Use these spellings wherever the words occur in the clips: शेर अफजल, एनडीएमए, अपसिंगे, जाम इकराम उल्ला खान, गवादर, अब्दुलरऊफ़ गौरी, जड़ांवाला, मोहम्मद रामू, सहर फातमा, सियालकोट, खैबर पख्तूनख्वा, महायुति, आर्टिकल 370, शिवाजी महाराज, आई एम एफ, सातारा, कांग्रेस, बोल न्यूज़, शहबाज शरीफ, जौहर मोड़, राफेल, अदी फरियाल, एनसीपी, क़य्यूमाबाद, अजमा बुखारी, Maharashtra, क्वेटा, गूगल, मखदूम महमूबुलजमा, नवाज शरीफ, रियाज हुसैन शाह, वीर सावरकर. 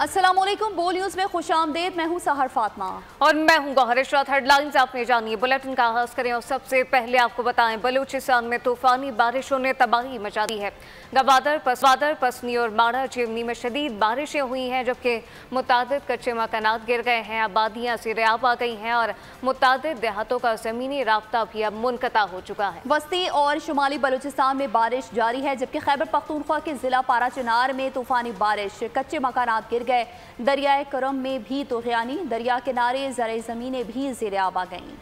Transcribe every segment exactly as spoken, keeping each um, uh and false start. अस्सलामुअलैकुम, बोल न्यूज़ में खुश आमदेद। मैं हूँ सहर फातमा और मैं हूँ गौहर इशरत। हेडलाइंस आपने जानिए, बुलेटिन का आगाज़ करें और सबसे पहले आपको बताएं बलूचिस्तान में तूफानी बारिशों ने तबाही मचा दी है। गवादर पसवादर पसनी और माड़ा चिमनी में शदीद बारिशें हुई हैं, जबकि मुतादिद कच्चे मकानात गिर गए हैं, आबादियाँ सैराब आ गई हैं और मुतादिद देहातों का ज़मीनी राब्ता भी अब मुनक़ता हो चुका है। वस्ती और शुमाली बलूचिस्तान में बारिश जारी है, जबकि खैबर पख्तूनख्वा के ज़िला पारा चिनार में तूफानी बारिश, कच्चे मकानात गिर गए। दरियाए करम में भी तोगयानी, दरिया किनारे ज़राई ज़मीनें भी ज़ेर-ए-आब आ गईं।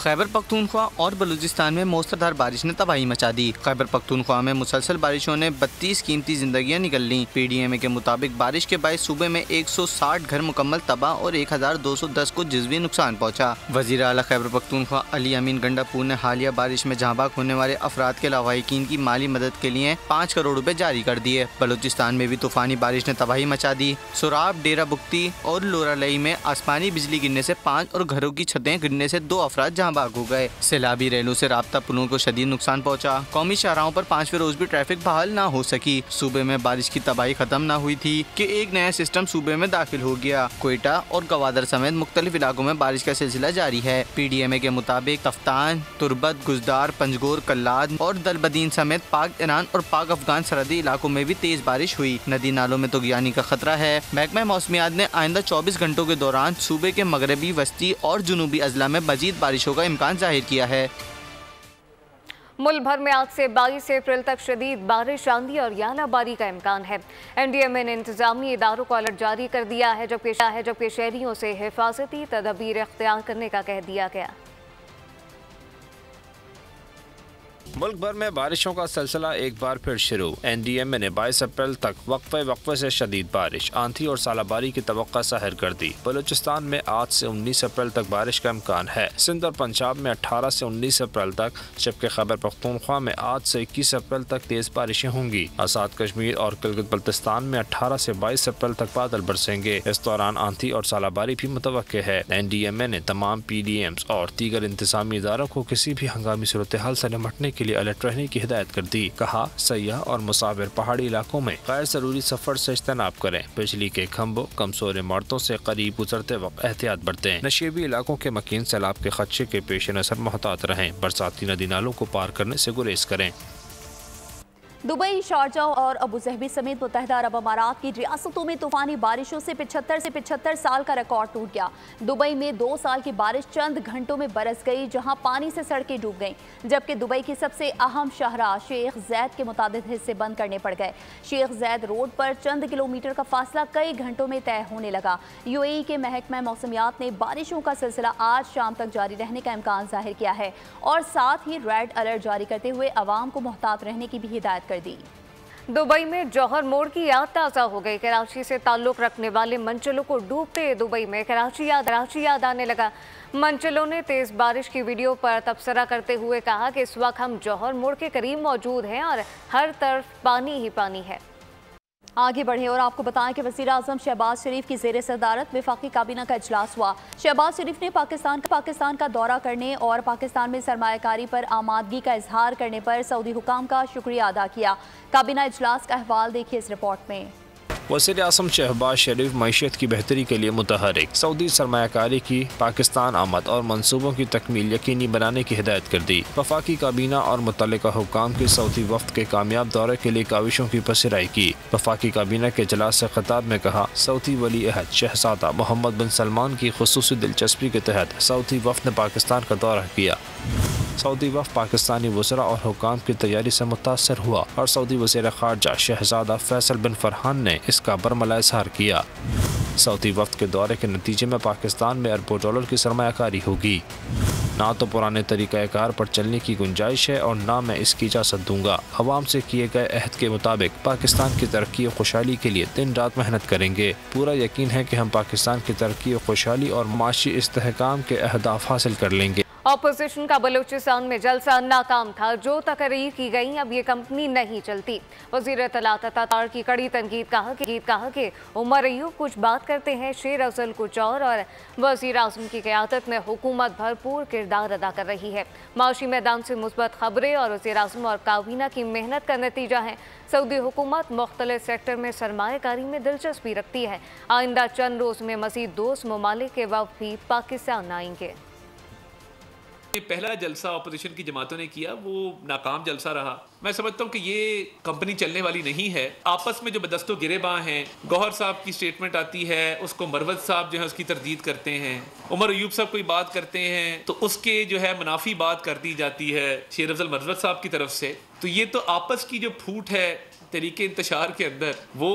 खैबर पख्तूनख्वा और बलूचिस्तान में मूसलाधार बारिश ने तबाही मचा दी। खैबर पख्तूनख्वा में मुसलसल बारिशों ने बत्तीस कीमती जिंदगियां निकल लीं। पीडीएमए के मुताबिक बारिश के बायस सूबे में एक सौ साठ घर मुकम्मल तबाह और एक हज़ार दो सौ दस को जिज़वी नुकसान पहुंचा। वज़ीर आला खैबर पख्तूनख्वा अली अमीन गंडापुर ने हालिया बारिश में जहाँबाग होने वाले अफराद के लावाहिकीन की माली मदद के लिए पाँच करोड़ रुपए जारी कर दिए। बलूचिस्तान में भी तूफानी बारिश ने तबाही मचा दी। सुराब, डेरा बुख्ती और लोरालई में आसमानी बिजली गिरने से पाँच और घरों की छतें गिरने से दो अफराद बाग हो गए। सैलाबी रेलों से राब्ता पुलों को शदीद नुकसान पहुंचा। कौमी शाहराहों पर पांचवें रोज भी ट्रैफिक बहाल ना हो सकी। सूबे में बारिश की तबाही खत्म ना हुई थी कि एक नया सिस्टम सूबे में दाखिल हो गया। क्वेटा और गवादर समेत मुख्तलिफ इलाकों में बारिश का सिलसिला जारी है। पीडीएमए के मुताबिक तफ्तान, तुर्बत, गुजदार, पंजगोर, कल्लाद और दलबदीन समेत पाक ईरान और पाक अफगान सरहदी इलाकों में भी तेज बारिश हुई। नदी नालों में तुगयानी का खतरा है। महकमा मौसमियात ने आइंदा चौबीस घंटों के दौरान सूबे के मगरबी, वस्ती और जुनूबी अजला में मजीद बारिशों का इम्कान जाहिर किया है। मुल्क भर में आज से बाईस अप्रैल तक शदीद बारिश, आंधी और यालाबारी का इम्कान है। एनडीएमए ने इंतजामी इदारों को अलर्ट जारी कर दिया है, जबकि है जबकि शहरियों से हिफाजती तदबीर अख्तियार करने का कह दिया गया। मुल्क भर में बारिशों का सिलसिला एक बार फिर शुरू। एनडीएमए ने बाईस अप्रैल तक वक्फे वक्फे से शदीद बारिश, आंधी और सालाबारी की तवक्का जाहिर कर दी। बलूचिस्तान में आज से उन्नीस अप्रैल तक बारिश का इम्कान है। सिंध और पंजाब में अठारह से उन्नीस अप्रैल तक, जबकि खैबर पख्तूनख्वा में आज से इक्कीस अप्रैल तक तेज बारिशें होंगी। आज़ाद कश्मीर और गिलगित बल्तिस्तान में अठारह से बाईस अप्रैल तक बादल बरसेंगे। इस दौरान आंधी और सालाबारी भी मुतवक्के है। एनडीएमए ने तमाम पीडीएम्स और दीगर इंतजामी इदारों को किसी भी हंगामी सूरत हाल से निपटने के लिए अलर्ट रहने की हिदायत कर दी। कहा, सयाह और मुसाफिर पहाड़ी इलाकों में गैर जरूरी सफर से इज्तनाब करें। बिजली के खम्भों, कमजोर इमारतों से करीब गुजरते वक्त एहतियात बरतें। नशेबी इलाकों के मकीन सैलाब के खदशे के पेश नजर मोहतात रहें। बरसाती नदी नालों को पार करने से गुरेज करें। दुबई, शारजा और अबू ज़हबी समेत मुत्तहदा अरब अमारात की रियासतों में तूफ़ानी बारिशों से पिछहत्तर से पिछहत्तर साल का रिकॉर्ड टूट गया। दुबई में दो साल की बारिश चंद घंटों में बरस गई, जहां पानी से सड़कें डूब गईं, जबकि दुबई की सबसे अहम शहरा शेख जैद के मुताबिक हिस्से बंद करने पड़ गए। शेख जैद रोड पर चंद किलोमीटर का फासला कई घंटों में तय होने लगा। यूएई के महकमा मौसमियात ने बारिशों का सिलसिला आज शाम तक जारी रहने का इम्कान जाहिर किया है और साथ ही रेड अलर्ट जारी करते हुए आवाम को मुहतात रहने की भी हिदायत कर दी। दुबई में जौहर मोड़ की याद ताज़ा हो गई। कराची से ताल्लुक़ रखने वाले मंचलों को डूबते दुबई में कराची याद कराची याद आने लगा। मंचलों ने तेज़ बारिश की वीडियो पर तबसरा करते हुए कहा कि इस वक्त हम जौहर मोड़ के करीब मौजूद हैं और हर तरफ पानी ही पानी है। आगे बढ़े और आपको बताएं कि वज़ीर आज़म शहबाज शरीफ की ज़ेर सदारत वफ़ाक़ी काबीना का इजलास हुआ। शहबाज शरीफ ने पाकिस्तान पाकिस्तान का दौरा करने और पाकिस्तान में सरमायाकारी पर आमादगी का इजहार करने पर सऊदी हुकाम का शुक्रिया अदा किया। काबीना इजलास का अहवाल देखिए इस रिपोर्ट में। वज़ीर आज़म शहबाज शरीफ मईशत की बेहतरी के लिए मुतहरिक, सऊदी सरमायाकारी की पाकिस्तान आमद और मनसूबों की तकमील यकीनी बनाने की हिदायत कर दी। वफाकी काबीना और मुतल्लिका हुकाम की सऊदी वफ्द के कामयाब दौरे के लिए काविशों की पसराई की। वफाकी काबीना के इजलास से खिताब में कहा, सऊदी वली अहद शहजादा मोहम्मद बिन सलमान की खुसूसी दिलचस्पी के तहत सऊदी वफ्द ने पाकिस्तान का दौरा किया। सऊदी वफ़द पाकिस्तानी वज़रा और हुकाम की तैयारी से मुतासर हुआ और सऊदी वज़ीर ख़ारजा शहजादा फैसल बिन फरहान ने इसका बरमला इज़हार किया। सऊदी वफ़द के दौरे के नतीजे में पाकिस्तान में अरबों डॉलर की सरमायाकारी होगी। ना तो पुराने तरीक़ाकार पर चलने की गुंजाइश है और ना मैं इसकी इजाज़त दूंगा। अवाम से किए गए अहद के मुताबिक पाकिस्तान की तरक्की और खुशहाली के लिए दिन रात मेहनत करेंगे। पूरा यकीन है कि हम पाकिस्तान की तरक्की और खुशहाली और माशी इस्तेहकाम के अहदाफ हासिल कर लेंगे। अपोजिशन का बलूचिस्तान में जलसा नाकाम था, जो तकरीर की गई अब ये कंपनी नहीं चलती। वजीर तलाकतार की कड़ी तनकीद कहा कि कहा कि उमर अयूब कुछ बात करते हैं, शेर अफजल कुछ और, और वजीर आजम की क़यादत में हुकूमत भरपूर किरदार अदा कर रही है। माशी मैदान से मुस्बत खबरें और वजीर आजम और काबीना की मेहनत का नतीजा है। सऊदी हुकूमत मुख्तलिफ सेक्टर में सरमायाकारी में दिलचस्पी रखती है। आइंदा चंद रोज में मजीद दोस्त ममालिक के वफद पाकिस्तान आएंगे। पहला जलसा ऑपोजिशन की जमातों ने किया वो नाकाम जलसा रहा। मैं समझता हूँ कि ये कंपनी चलने वाली नहीं है। आपस में जो बदस्तों गिरेबां हैं, गौहर साहब की स्टेटमेंट आती है, उसको मरवत साहब जो है उसकी तरदीद करते हैं, उमर अयूब साहब कोई बात करते हैं तो उसके जो है मुनाफी बात कर दी जाती है शेर अफजल मरवत साहब की तरफ से। तो ये तो आपस की जो फूट है तरीके इंतशार के अंदर, वो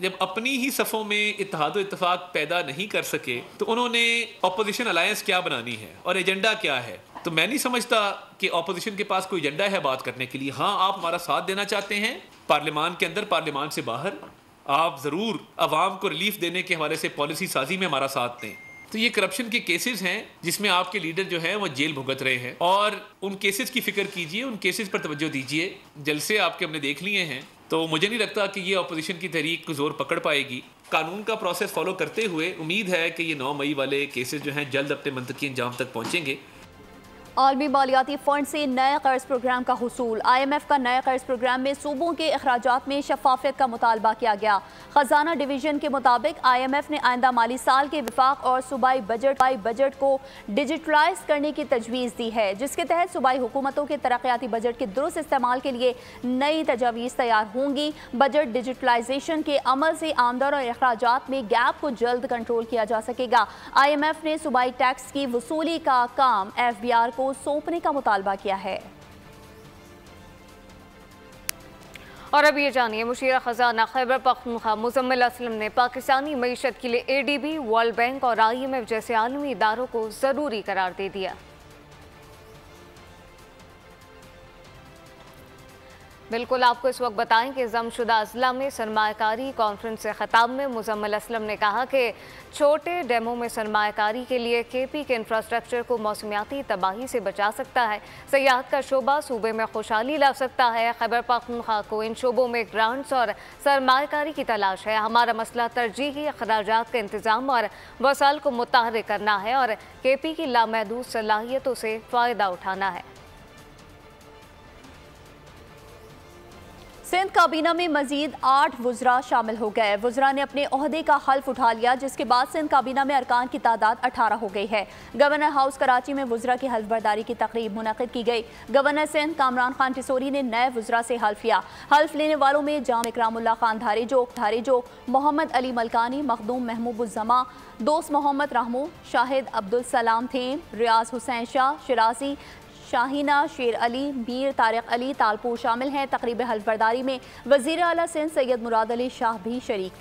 जब अपनी ही सफ़ों में इत्तेहाद और इत्तेफाक पैदा नहीं कर सके तो उन्होंने अपोजिशन अलायंस क्या बनानी है और एजेंडा क्या है। तो मैं नहीं समझता कि अपोजिशन के पास कोई एजेंडा है बात करने के लिए। हाँ, आप हमारा साथ देना चाहते हैं पार्लियामान के अंदर, पार्लियामान से बाहर आप ज़रूर आवाम को रिलीफ देने के हवाले से पॉलिसी साजी में हमारा साथ दें। तो ये करप्शन के केसेस हैं जिसमें आपके लीडर जो हैं वो जेल भुगत रहे हैं, और उन केसेस की फिक्र कीजिए, उन केसेस पर तवज्जो दीजिए। जलसे आपके हमने देख लिए हैं, तो मुझे नहीं लगता कि ये अपोजिशन की तहरीक को जोर पकड़ पाएगी। कानून का प्रोसेस फॉलो करते हुए उम्मीद है कि ये नौ मई वाले केसेस जो हैं जल्द अपने मनतकी अंजाम तक पहुँचेंगे। आलमी मालियाती फ़ंड से नए कर्ज प्रोग्राम का हुसूल। आई एम एफ का नए कर्ज प्रोग्राम में सूबों के अखराजात में शफाफियत का मुतालबा किया गया। खजाना डिवीज़न के मुताबिक आई एम एफ ने आइंदा माली साल के विफाक और सूबाई बजट बजट को डिजिटलाइज करने की तजवीज़ दी है, जिसके तहत सूबाई हुकूमतों के तरक्याती बजट के दुरुस्त इस्तेमाल के लिए नई तजावीज़ तैयार होंगी। बजट डिजिटलाइजेशन के अमल से आमदन और अखराजात में गैप को जल्द कंट्रोल किया जा सकेगा। आई एम एफ ने सूबाई टैक्स की वसूली का काम एफ बी आर को सौंपने का मुतालबा किया है। और अब ये जानिए, मुशीर खजाना खैबर पख्तूनख्वा मुजम्मल असलम ने पाकिस्तानी मईशत के लिए एडीबी, वर्ल्ड बैंक और आई एम एफ जैसे आलमी इदारों को ज़रूरी करार दे दिया। बिल्कुल, आपको इस वक्त बताएं कि जमशुदा ज़िला में सरमायाकारी कॉन्फ्रेंस से ख़िताब में मुजम्मल असलम ने कहा कि छोटे डेमों में सरमायाकारी के लिए केपी के इंफ्रास्ट्रक्चर को मौसमियाती तबाही से बचा सकता है। सियाहत का शोबा सूबे में खुशहाली ला सकता है। खैबर पख्तूनख्वा को इन शोबों में ग्रांट्स और सरमायाकारी की तलाश है। हमारा मसला तरजीही अखराजात का इंतज़ाम और वसाइल को मुतहर्रिक करना है और केपी की लामहदूद सलाहियतों से फ़ायदा उठाना है। सिंध काबीना में मजीद आठ वुजरा शामिल हो गए। वुजरा ने अपने ओहदे का हल्फ उठा लिया, जिसके बाद सिंध काबीना में अरकान की तादाद अठारह हो गई है। गवर्नर हाउस कराची में वुजरा की हल्फबर्दारी की तकरीब मुनक़िद की गई। गवर्नर सिंध कामरान खान तिसोरी ने नए वुजरा से हल्फ लिया। हल्फ लेने वालों में जाम इकराम उल्ला खान धारी जोक धारी जोक मोहम्मद अली मलकानी, मखदूम महमूबुलजमा, दोस्त मोहम्मद रामू, शाहिद अब्दुलसलम थे। रियाज हुसैन शाह, शराजी शाहिना, शेर अली, मीर तारक अली तालपुर शामिल हैं। तकरीब हल्फबर्दारी में वज़ीर आला सिंध सैयद मुराद अली शाह भी शरीक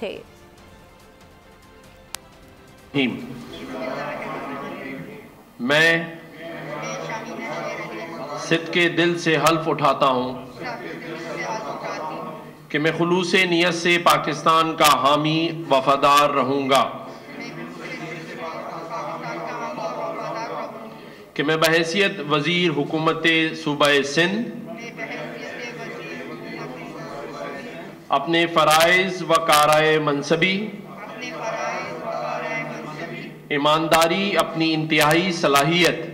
थे। मैं सिद्क़ के दिल से हल्फ उठाता हूँ कि मैं खुलूस नियत से पाकिस्तान का हामी वफादार रहूँगा, कि मैं बहैसियत वज़ीर हुकूमत सूबाए सिंध अपने फ़राइज़ व काराए मनसबी ईमानदारी अपनी इंतहाई सलाहियत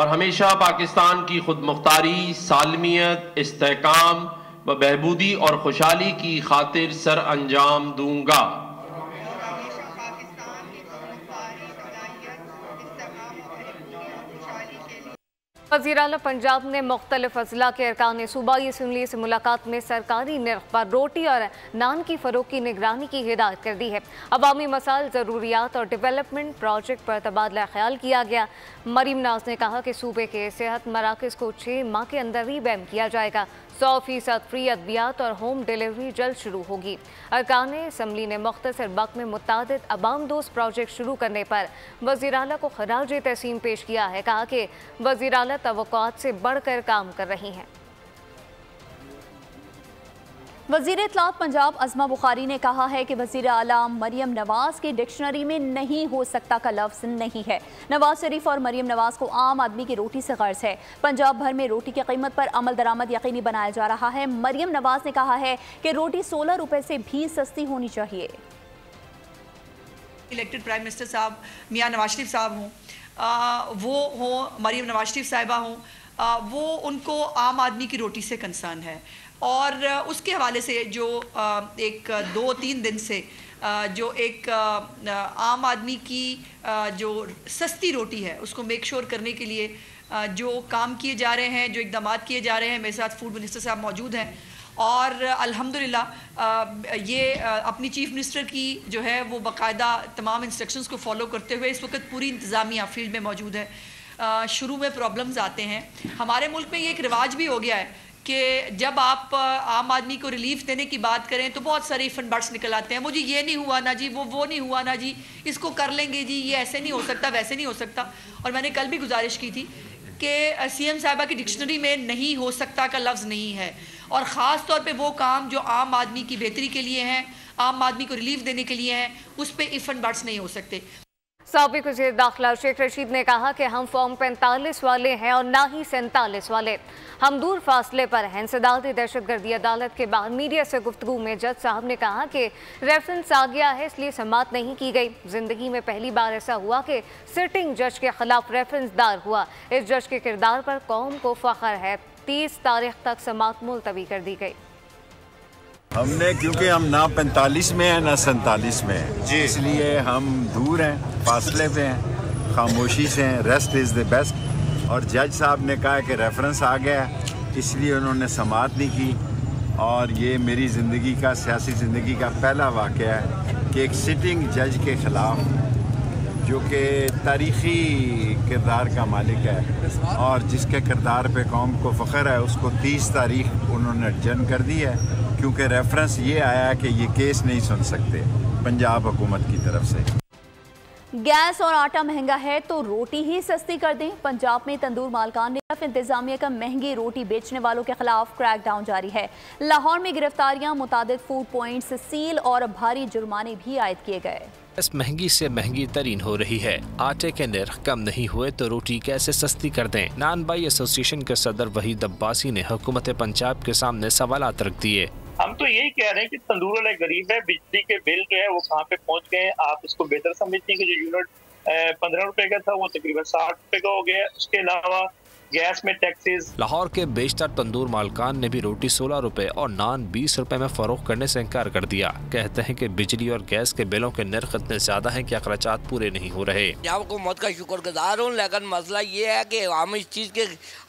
और हमेशा पाकिस्तान की खुद मुख्तारी, सालमियत, इस्तेहकाम व बहबूदी और खुशहाली की खातिर सर अंजाम दूँगा। वज़ीर आला पंजाब ने मुख्तलिफ अजला के अरकान सूबाई असम्बली से मुलाकात में सरकारी निर्ख पर रोटी और नान की फ़रोग की निगरानी की हिदायत कर दी है। अवामी मसाइल, ज़रूरियात और डेवलपमेंट प्रोजेक्ट पर तबादला ख्याल किया गया। मरीम नवाज ने कहा कि सूबे के सेहत मराकज़ को छः माह के अंदर ही बैम किया जाएगा। सौ फीसद फ्री अद्वियात और होम डिलीवरी जल्द शुरू होगी। अरकान असम्बली ने मुख्तसर वक्त में मुतअद्दिद अवाम दोस्त प्रोजेक्ट शुरू करने पर वज़ीर आला को खराज तहसीन पेश किया है। कहा कि वज़ीर आला तवक्कुआत से बढ़कर काम कर रही हैं। वज़ीर इत्तलात पंजाब अजमा बुखारी ने कहा है कि वज़ीर आला मरीम नवाज के डिक्शनरी में नहीं हो सकता का लफ्ज़ नहीं है। नवाज शरीफ और मरीम नवाज को आम आदमी की रोटी से गर्ज है। पंजाब भर में रोटी की कीमत पर अमल दरामद यकीनी बनाया जा रहा है। मरीम नवाज ने कहा है कि रोटी सोलह रुपये से भी सस्ती होनी चाहिए। इलेक्टेड प्राइम मिनिस्टर साहब मियाँ नवाज शरीफ साहब हों, वो हों, मरीम नवाज शरीफ साहिबा हों, वो उनको आम आदमी की रोटी से कंसर्न है। और उसके हवाले से जो एक दो तीन दिन से जो एक आम आदमी की जो सस्ती रोटी है उसको मेक श्योर करने के लिए जो काम किए जा रहे हैं, जो इकदाम किए जा रहे हैं, मेरे साथ फूड मिनिस्टर साहब मौजूद हैं और अल्हम्दुलिल्लाह ये अपनी चीफ़ मिनिस्टर की जो है वो बाकायदा तमाम इंस्ट्रक्शंस को फॉलो करते हुए इस वक्त पूरी इंतज़ामिया फील्ड में मौजूद है। शुरू में प्रॉब्लम्स आते हैं। हमारे मुल्क में ये एक रिवाज भी हो गया है कि जब आप आम आदमी को रिलीफ देने की बात करें तो बहुत सारे इफ़ एंड बट्स निकल आते हैं। मुझे ये नहीं हुआ ना जी, वो वो नहीं हुआ ना जी, इसको कर लेंगे जी, ये ऐसे नहीं हो सकता, वैसे नहीं हो सकता। और मैंने कल भी गुजारिश की थी कि सीएम साहिबा की डिक्शनरी में नहीं हो सकता का लफ्ज़ नहीं है और ख़ास तौर पे वो काम जो आम आदमी की बेहतरी के लिए हैं, आम आदमी को रिलीफ देने के लिए हैं, उस पर इफ़ एंड बट्स नहीं हो सकते। साबिक़ वज़ीर दाखिला शेख रशीद ने कहा कि हम फॉर्म पैंतालीस वाले हैं और ना ही सैंतालीस वाले, हम दूर फासले पर हैं। इंसदादी दहशतगर्दी अदालत के बाद मीडिया से गुफ्तगू में जज साहब ने कहा कि रेफरेंस आ गया है इसलिए समाअत नहीं की गई। ज़िंदगी में पहली बार ऐसा हुआ कि सिटिंग जज के खिलाफ रेफरेंस दायर हुआ। इस जज के किरदार पर कौम को फ़ख्र है। तीस तारीख तक समाअत मुलतवी कर दी गई। हमने क्योंकि हम ना पैंतालीस में हैं ना सैंतालीस में हैं, इसलिए हम दूर हैं, फासले पे हैं, खामोशी से हैं। Rest is the best. और जज साहब ने कहा कि रेफरेंस आ गया इसलिए उन्होंने समाअत नहीं की। और ये मेरी ज़िंदगी का, सियासी ज़िंदगी का पहला वाक़या है कि एक सिटिंग जज के ख़िलाफ़, जो कि तारीख़ी किरदार का मालिक है और जिसके किरदार पे कौम को फ़ख्र है, उसको तीस तारीख उन्होंने अड़जन कर दी है क्योंकि रेफरेंस ये आया कि ये केस नहीं सुन सकते पंजाब हुकूमत की तरफ से। गैस और आटा महंगा है तो रोटी ही सस्ती कर दें। पंजाब में तंदूर मालकान ने इंतजामिया का महंगी रोटी बेचने वालों के खिलाफ क्रैकडाउन जारी है। लाहौर में गिरफ्तारियां, मुतादिद फूड पॉइंट्स सील और भारी जुर्माने भी आयद किए गए। गैस महंगी से महंगी तरीन हो रही है। आटे के निर्ख कम नहीं हुए तो रोटी कैसे सस्ती कर दें। नान बाई एसोसिएशन के सदर वहीद अब्बासी ने हुकूमत पंजाब के सामने सवालात रख दिए। हम तो यही कह रहे हैं कि तंदूर वाले गरीब है, बिजली के बिल जो है वो कहाँ पे पहुँच गए। आप इसको बेहतर समझते हैं कि जो यूनिट पंद्रह रुपए का था वो तकरीबन साठ रुपए का हो गया। उसके अलावा गैस में टैक्सेस। लाहौर के बेशतर तंदूर मालकान ने भी रोटी सोलह रुपए और नान बीस रुपए में फरोख करने से इनकार कर दिया। कहते हैं कि बिजली और गैस के बिलों के नर्ख इतने ज्यादा हैं कि अखराजात पूरे नहीं हो रहे। आपको मौत का शुक्रगुजार हूँ, लेकिन मसला ये है कि हम इस चीज़ के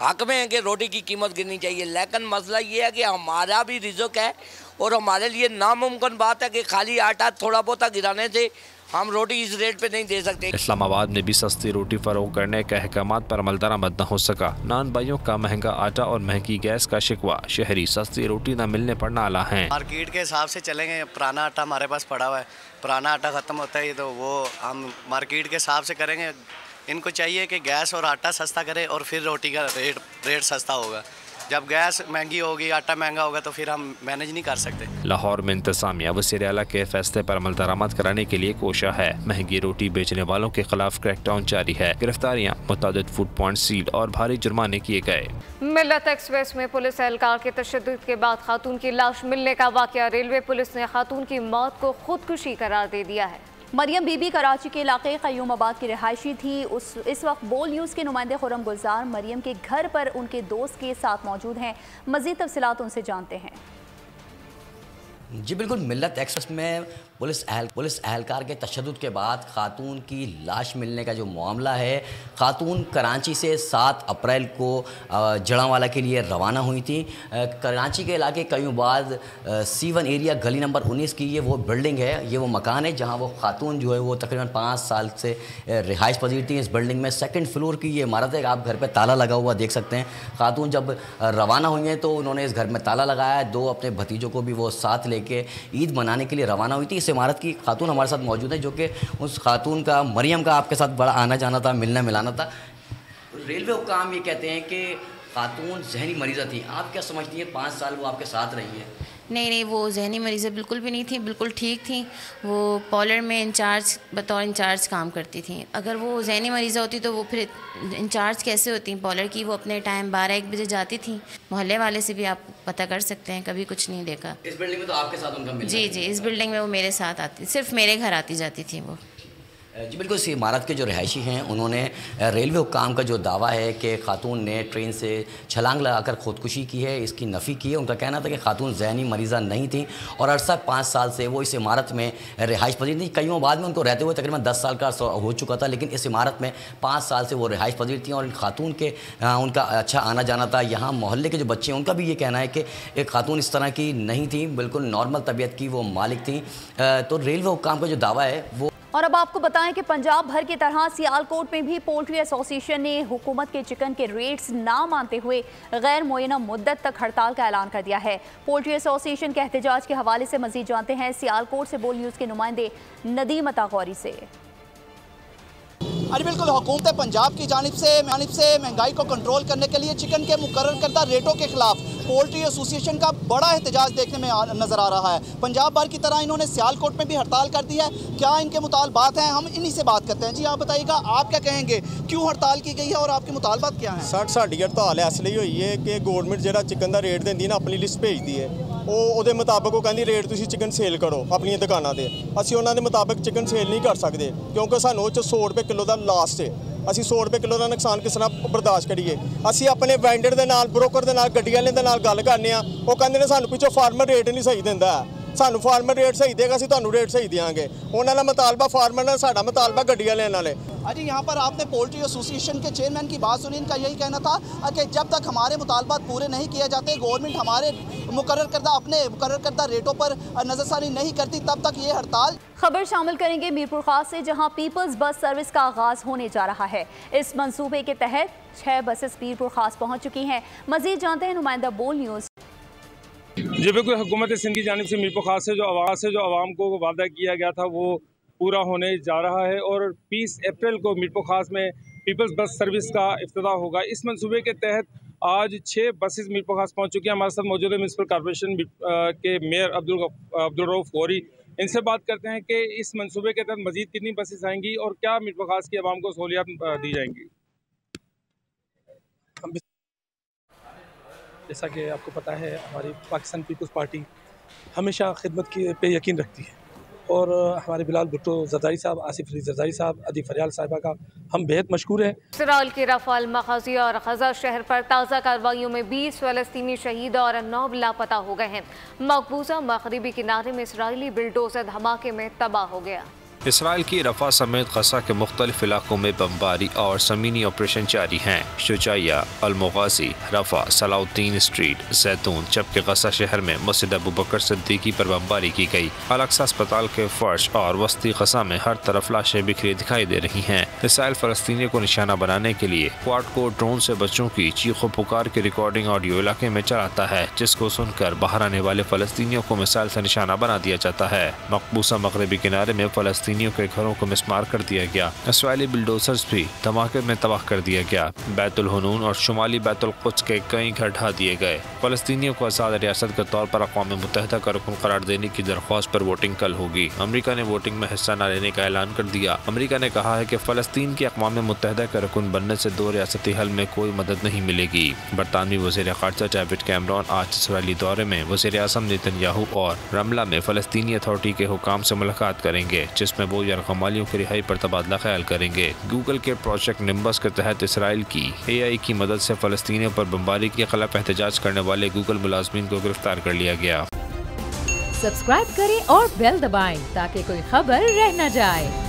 हक में है कि रोटी की कीमत गिरनी चाहिए, लेकिन मसला ये है कि हमारा भी रिज़्क है और हमारे लिए नामुमकिन बात है कि खाली आटा थोड़ा बहुत गिराने से हम रोटी इस रेट पे नहीं दे सकते। इस्लामाबाद में भी सस्ती रोटी फरोख करने के अहकाम पर अमल दरामद न हो सका। नान भाइयों का महंगा आटा और महंगी गैस का शिकवा। शहरी सस्ती रोटी न मिलने पर नाला है। मार्केट के हिसाब से चलेंगे, पुराना आटा हमारे पास पड़ा हुआ है, पुराना आटा खत्म होता है तो वो हम मार्केट के हिसाब से करेंगे। इनको चाहिए कि गैस और आटा सस्ता करे और फिर रोटी का रेट रेट सस्ता होगा। जब गैस महंगी होगी, आटा महंगा होगा तो फिर हम मैनेज नहीं कर सकते। लाहौर में इंतजामिया वज़ीर आला के फैसले पर अमल दरामद कराने के लिए कोशा है। महंगी रोटी बेचने वालों के खिलाफ क्रैकडाउन जारी है। गिरफ्तारियां, मुतादिद फूड पॉइंट सील और भारी जुर्माने किए गए। मिलत एक्सप्रेस में पुलिस एहलकार के तशद्दुद के बाद खातून की लाश मिलने का वाक़या। रेलवे पुलिस ने खातून की मौत को खुदकुशी करार दे दिया है। मरियम बीबी कराची के इलाके क़य्यूमाबाद की रिहायशी थी। उस इस वक्त बोल न्यूज़ के नुमाइंदे खुर्रम गुलज़ार मरियम के घर पर उनके दोस्त के साथ मौजूद हैं। मज़ीद तफ़सीलात उनसे जानते हैं। जी बिल्कुल, मिल्लत एक्सप्रेस में पुलिस अहल पुलिस अहलकार के तशद्दुद के बाद खातून की लाश मिलने का जो मामला है, खातून कराची से सात अप्रैल को जड़ांवाला के लिए रवाना हुई थी। कराची के इलाके क़य्यूमाबाद सीवन एरिया गली नंबर उन्नीस की ये वो बिल्डिंग है, ये वो मकान है जहां वो खातून जो है वो तकरीबन पाँच साल से रिहाइश पजीर थी। इस बिल्डिंग में सेकेंड फ्लोर की ये इमारत है। आप घर पर ताला लगा हुआ देख सकते हैं। खातून जब रवाना हुई हैं तो उन्होंने इस घर में ताला लगाया। दो अपने भतीजों को भी वो साथ ले के ईद मनाने के लिए रवाना हुई थी। इस इमारत की खातून हमारे साथ मौजूद है, जो कि उस खातून का, मरियम का आपके साथ बड़ा आना जाना था, मिलना मिलाना था। रेलवे हुक्काम ये कहते हैं कि खातून जहनी मरीज़ा थी। आप क्या समझती हैं, पाँच साल वो आपके साथ रही है? नहीं नहीं, वो जहनी मरीज़ बिल्कुल भी नहीं थी, बिल्कुल ठीक थी। वो पॉलर में इंचार्ज बतौर इंचार्ज काम करती थी। अगर वो जहनी मरीज़ा होती तो वो फिर इंचार्ज कैसे होती पॉलर की? वो अपने टाइम बारह एक बजे जाती थी। मोहल्ले वाले से भी आप पता कर सकते हैं, कभी कुछ नहीं देखा। इस बिल्डिंग में तो आपके साथ उनका मिला? जी जी, इस बिल्डिंग में वो मेरे साथ आती, सिर्फ मेरे घर आती जाती थी वो। जी बिल्कुल। इस इमारत के जो रहायशी हैं उन्होंने रेलवे हुक्काम का जो दावा है कि खातून ने ट्रेन से छलांग लगाकर खुदकुशी की है, इसकी नफ़ी की है। उनका कहना था कि खातून जहनी मरीज़ा नहीं थी और अरसा पाँच साल से वो इस इमारत में रिहाइश पजीर थी। कईयों बाद में उनको रहते हुए तकरीबन दस साल का हो चुका था, लेकिन इस इमारत में पाँच साल से वो रिहाइश पजीर थी और इन खातून के आ, उनका अच्छा आना जाना था। यहाँ मोहल्ले के जो बच्चे हैं उनका भी ये कहना है कि एक खातून इस तरह की नहीं थी, बिल्कुल नॉर्मल तबीयत की वो मालिक थी। तो रेलवे हुक्काम का जो दावा है वो। और अब आपको बताएं कि पंजाब भर की तरह सियालकोट में भी पोल्ट्री एसोसिएशन ने हुकूमत के चिकन के रेट्स ना मानते हुए गैर मुय्यना मुद्दत तक हड़ताल का ऐलान कर दिया है। पोल्ट्री एसोसिएशन के एहतजाज के हवाले से मजीद जानते हैं सियालकोट से बोल न्यूज़ के नुमाइंदे नदीमता गौरी से। अरे बिल्कुल, हुकूमत पंजाब की जानिब से जानिब से महंगाई को कंट्रोल करने के लिए चिकन के मुकर्रर करदा रेटों के खिलाफ पोल्ट्री एसोसिएशन का बड़ा एहतजाज देखने में आ, नज़र आ रहा है। पंजाब भर की तरह इन्होंने सियालकोट में भी हड़ताल कर दी है। क्या इनके मुतालबात हैं? हम इन्हीं से बात करते हैं। जी आप बताइएगा, आप क्या कहेंगे, क्यों हड़ताल की गई है और आपके मुतालबात क्या हैं? सर साड़ी हड़ताल इसलिए हुई है कि गौरमेंट जो चिकन का रेट देती है ना अपनी लिस्ट भेजती है, वो मुताबिक वो कहती रेट तुम चिकन सेल करो अपन दुकानों से। असं उन्होंने मुताबिक चिकन सेल नहीं कर सकते क्योंकि सूँ सौ रुपये किलो का लास्ट है। असं सौ रुपये किलो का नुकसान किस तरह बर्दाश्त करिए? असं अपने वेंडर के नाल ब्रोकर के नाल गड्डी वाले के नाल गल करने आ, वो कहते हैं सूँ पिछों फार्मर रेट नहीं सही देता है, सूँ फार्मर रेट सही देगा असं तुम्हें रेट सही देंगे। उन्होंने मुतालबा फार्मर ने, साडा मुतालबा गड्डी वाले नाल। अजी यहाँ पर आपने पोल्ट्री एसोसिएशन के चेयरमैन की बात सुनी, इनका यही कहना था कि जब तक हमारे मुतालबात पूरे नहीं किए जाते, गवर्नमेंट हमारे मुकर्रर करदा अपने मुकर्रर करदा रेटों पर नज़रसानी नहीं करती, तब तक ये हड़ताल। खबर शामिल करेंगे मीरपुर खास से, जहाँ पीपल्स बस सर्विस का आगाज़ होने जा रहा है। इस मंसूबे के तहत छः बसेस मीरपुर खास पहुँच चुकी हैं। मज़ीद जानते हैं नुमाइंदा बोल न्यूज़। जी बिल्कुल, हुकूमत सिंध की जानिब से मीरपुर खास से जो आवाज़ से जो आवाम को वादा किया गया था वो पूरा होने जा रहा है और बीस अप्रैल को मीरपुर खास में पीपल्स बस सर्विस का इफ्तिताह होगा। इस मंसूबे के तहत आज छः बसेस मीरपुर खास पहुँच चुकी हैं। हमारे साथ मौजूद है म्यूनसिपल कॉरपोरेशन के मेयर अब्दुल अब्दुलरऊफ़ गौरी। इनसे बात करते हैं कि इस मंसूबे के तहत मजीद कितनी बसेस आएंगी और क्या मीरपुर खास की आवाम को सहूलियात दी जाएंगी। जैसा कि आपको पता है, हमारी पाकिस्तान पीपल्स पार्टी हमेशा खिदमत के पे यकीन रखती है और हमारे बिलाल भुट्टो ज़रदारी साहब, आसिफ अली ज़रदारी साहब, अदी फरियाल साहिबा का हम बेहद मशहूर हैं। इसराइल के रफाल मगाज़ी और गजा शहर पर ताज़ा कार्रवाइयों में बीस फ़लस्तीनी शहीद और नौ लापता हो गए हैं। मकबूजा मगरिबी किनारे में इसराइली बुलडोज़र धमाके में तबाह हो गया। इसराइल की रफा समेत गजा के मुख्तलिफ इलाकों में बमबारी और ज़मीनी ऑपरेशन जारी हैं। शुजाया, अलमगाज़ी, रफा, सलाउद्दीन स्ट्रीट, जैतून, जबकि गजा शहर में मस्जिद अबू बकर सिद्दीकी पर बमबारी की गई। अल-अक्सा अस्पताल के फर्श और वस्ती गजा में हर तरफ लाशें बिखरी दिखाई दे रही हैं। इसराइल फ़लस्तीनियों को निशाना बनाने के लिए क्वाड को ड्रोन से बच्चों की चीखों पुकार की रिकॉर्डिंग ऑडियो इलाके में चलाता है, जिसको सुनकर बाहर आने वाले फ़लस्तीनियों को मिसाइल से निशाना बना दिया जाता है। मकबूजा मगरबी किनारे में फ़लस्तीन के घरों को मिस्मार कर दिया गया। इसराइली बुलडोजर्स भी धमाके में तबाह कर दिया गया। बैतुल हुनून और शुमाली बैतुल कुद्स के कई घर ढा दिए गए। फलस्तीनियों को आज़ाद रियासत के तौर पर अक़वाम मुत्तहिदा का रुकन करार देने की दरख्वास्त पर वोटिंग कल होगी। अमरीका ने वोटिंग में हिस्सा न लेने का ऐलान कर दिया। अमरीका ने कहा है कि फ़लस्तीन के अक़वाम मुत्तहिदा का रुकन बनने से दो रियासती हल में कोई मदद नहीं मिलेगी। बरतानवी वज़ीर ख़ारजा डेविड कैमरान आज इसराइली दौरे में वज़ीर आज़म नेतन्याहू और रमला में फ़लस्तीनी अथॉरिटी के हुकाम से मुलाकात करेंगे, जिसमें वो यरगमालियों की रिहाई पर तबादला ख्याल करेंगे। गूगल के प्रोजेक्ट निंबस के तहत इसराइल की एआई की मदद से फ़लस्तीनियों पर बमबारी के खिलाफ एहतजाज करने वाले गूगल मुलाजमीन को गिरफ्तार कर लिया गया। सब्सक्राइब करें और बेल दबाएं ताकि कोई खबर रह न जाए।